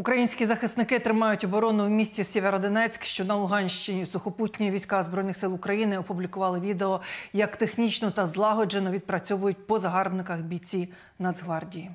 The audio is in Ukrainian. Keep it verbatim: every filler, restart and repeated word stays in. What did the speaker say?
Українські захисники тримають оборону в місті Сєвєродонецьк, що на Луганщині. Сухопутні війська Збройних сил України опублікували відео, як технічно та злагоджено відпрацьовують по загарбниках бійці Нацгвардії.